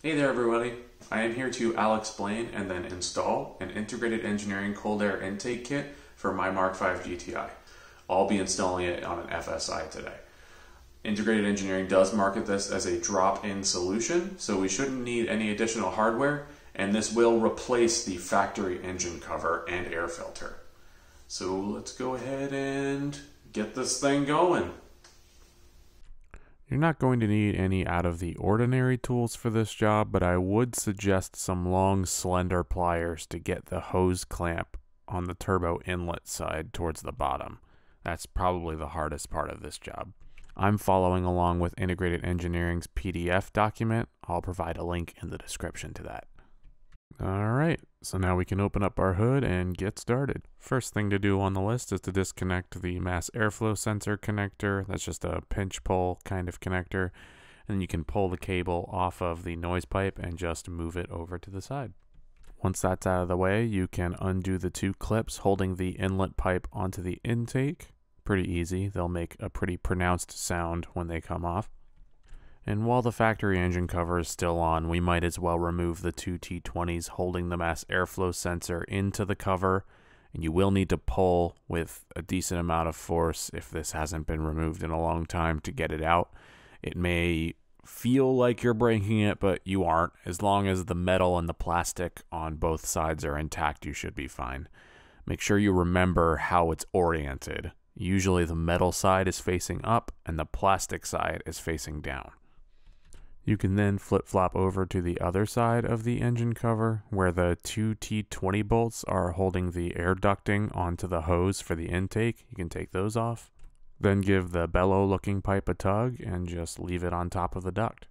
Hey there everybody, I am here to explain and then install an Integrated Engineering cold air intake kit for my Mark V GTI. I'll be installing it on an FSI today. Integrated Engineering does market this as a drop-in solution, so we shouldn't need any additional hardware, and this will replace the factory engine cover and air filter. So let's go ahead and get this thing going. You're not going to need any out of the ordinary tools for this job, but I would suggest some long, slender pliers to get the hose clamp on the turbo inlet side towards the bottom. That's probably the hardest part of this job. I'm following along with Integrated Engineering's PDF document. I'll provide a link in the description to that. All right, so now we can open up our hood and get started. First thing to do on the list is to disconnect the mass airflow sensor connector. That's just a pinch pull kind of connector. And you can pull the cable off of the noise pipe and just move it over to the side. Once that's out of the way, you can undo the two clips holding the inlet pipe onto the intake. Pretty easy. They'll make a pretty pronounced sound when they come off. And while the factory engine cover is still on, we might as well remove the two T20s holding the mass airflow sensor into the cover, and you will need to pull with a decent amount of force if this hasn't been removed in a long time to get it out. It may feel like you're breaking it, but you aren't. As long as the metal and the plastic on both sides are intact, you should be fine. Make sure you remember how it's oriented. Usually the metal side is facing up and the plastic side is facing down. You can then flip-flop over to the other side of the engine cover where the two T20 bolts are holding the air ducting onto the hose for the intake. You can take those off. Then give the bellow-looking pipe a tug and just leave it on top of the duct.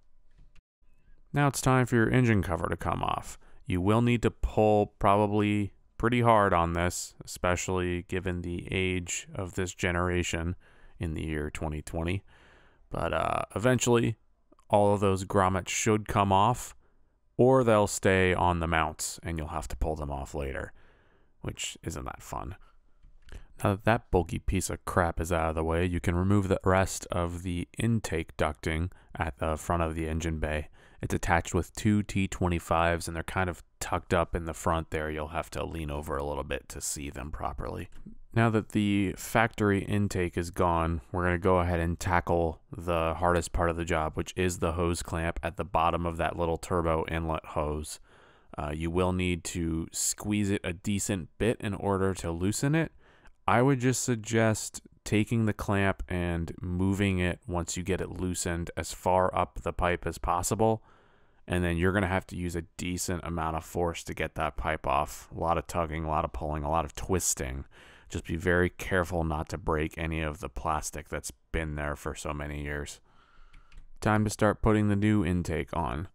Now it's time for your engine cover to come off. You will need to pull probably pretty hard on this, especially given the age of this generation in the year 2020. But eventually, all of those grommets should come off, or they'll stay on the mounts and you'll have to pull them off later, which isn't that fun. Now that that bulky piece of crap is out of the way, you can remove the rest of the intake ducting at the front of the engine bay. It's attached with two T25s and they're kind of tucked up in the front there. You'll have to lean over a little bit to see them properly. Now that the factory intake is gone, we're going to go ahead and tackle the hardest part of the job, which is the hose clamp at the bottom of that little turbo inlet hose. You will need to squeeze it a decent bit in order to loosen it. I would just suggest taking the clamp and moving it once you get it loosened as far up the pipe as possible. And then you're going to have to use a decent amount of force to get that pipe off. A lot of tugging, a lot of pulling, a lot of twisting. Just be very careful not to break any of the plastic that's been there for so many years. Time to start putting the new intake on.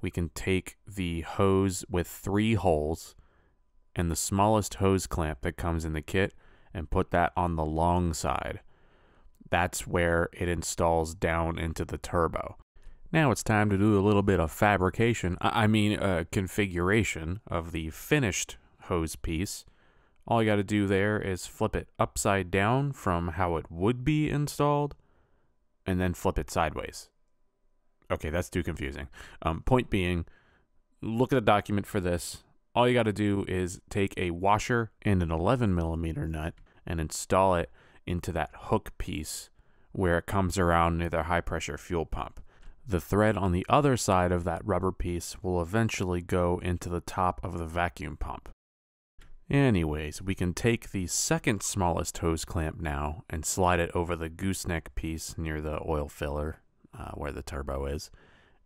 We can take the hose with three holes and the smallest hose clamp that comes in the kit and put that on the long side. That's where it installs down into the turbo. Now it's time to do a little bit of fabrication, configuration of the finished hose piece. All you got to do there is flip it upside down from how it would be installed, and then flip it sideways. Okay, that's too confusing. Point being, look at the document for this. All you got to do is take a washer and an 11mm nut and install it into that hook piece where it comes around near the high-pressure fuel pump. The thread on the other side of that rubber piece will eventually go into the top of the vacuum pump. Anyways, we can take the second smallest hose clamp now and slide it over the gooseneck piece near the oil filler where the turbo is.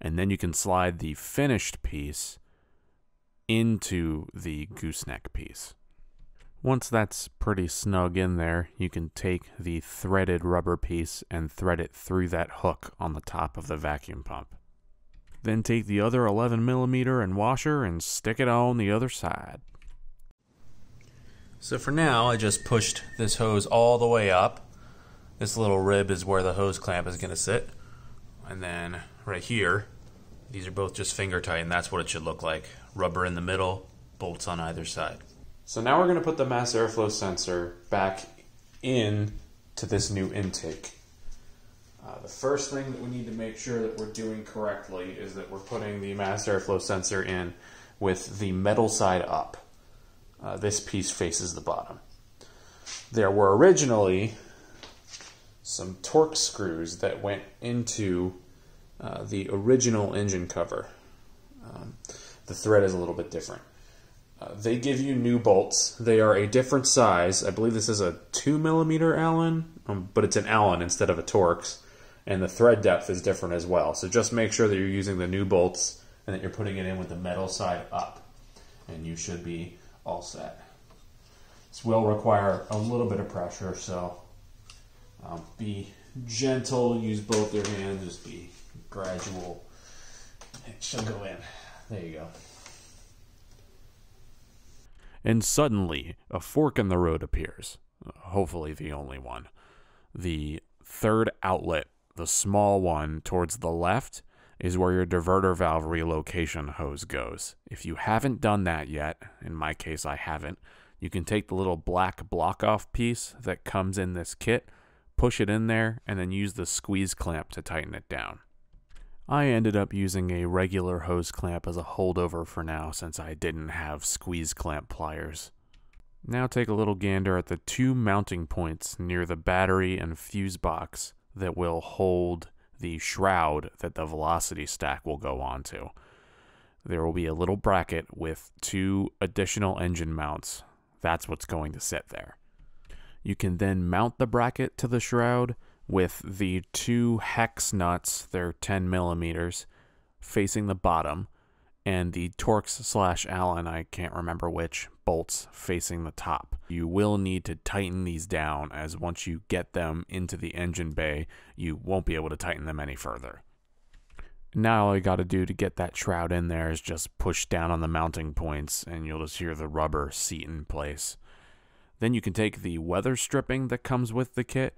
And then you can slide the finished piece into the gooseneck piece. Once that's pretty snug in there, you can take the threaded rubber piece and thread it through that hook on the top of the vacuum pump. Then take the other 11mm and washer and stick it on the other side. So for now, I just pushed this hose all the way up. This little rib is where the hose clamp is going to sit. And then right here, these are both just finger tight, and that's what it should look like. Rubber in the middle, bolts on either side. So now we're going to put the mass airflow sensor back in to this new intake. The first thing that we need to make sure that we're doing correctly is that we're putting the mass airflow sensor in with the metal side up. This piece faces the bottom. There were originally some Torx screws that went into the original engine cover. The thread is a little bit different. They give you new bolts. They are a different size. I believe this is a 2mm Allen, but it's an Allen instead of a Torx. And the thread depth is different as well. So just make sure that you're using the new bolts and that you're putting it in with the metal side up. And you should be all set. This will require a little bit of pressure, so be gentle. Use both your hands. Just be gradual. It should go in. There you go. And suddenly, a fork in the road appears. Hopefully the only one. The third outlet, the small one towards the left, is where your diverter valve relocation hose goes. If you haven't done that yet, in my case I haven't, you can take the little black block-off piece that comes in this kit, push it in there, and then use the squeeze clamp to tighten it down. I ended up using a regular hose clamp as a holdover for now since I didn't have squeeze clamp pliers. Now take a little gander at the two mounting points near the battery and fuse box that will hold the shroud that the velocity stack will go onto. There will be a little bracket with two additional engine mounts. That's what's going to sit there. You can then mount the bracket to the shroud with the two hex nuts, they're 10mm, facing the bottom, and the Torx/Allen, I can't remember which, bolts facing the top. You will need to tighten these down, as once you get them into the engine bay, you won't be able to tighten them any further. Now all you gotta do to get that shroud in there is just push down on the mounting points, and you'll just hear the rubber seat in place. Then you can take the weather stripping that comes with the kit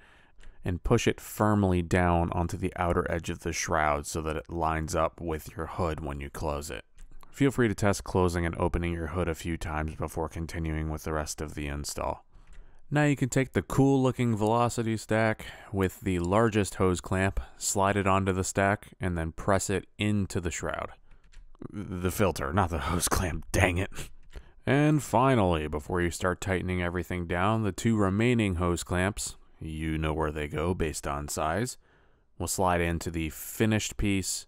and push it firmly down onto the outer edge of the shroud so that it lines up with your hood when you close it. Feel free to test closing and opening your hood a few times before continuing with the rest of the install. Now you can take the cool looking velocity stack with the largest hose clamp, slide it onto the stack, and then press it into the shroud. The filter, not the hose clamp, dang it. And finally, before you start tightening everything down, the two remaining hose clamps, you know where they go based on size, we'll slide into the finished piece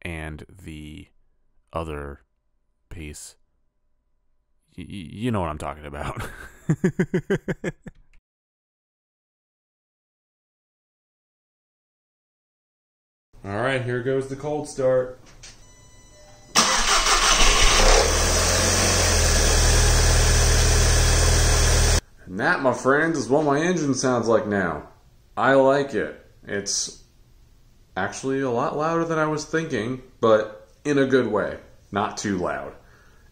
and the other piece. You know what I'm talking about. All right, here goes the cold start. And that, my friends, is what my engine sounds like now. I like it. It's actually a lot louder than I was thinking, but in a good way. Not too loud.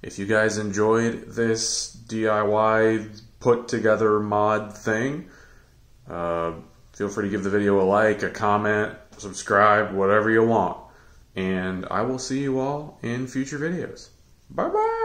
If you guys enjoyed this DIY put-together mod thing, feel free to give the video a like, a comment, subscribe, whatever you want. And I will see you all in future videos. Bye-bye!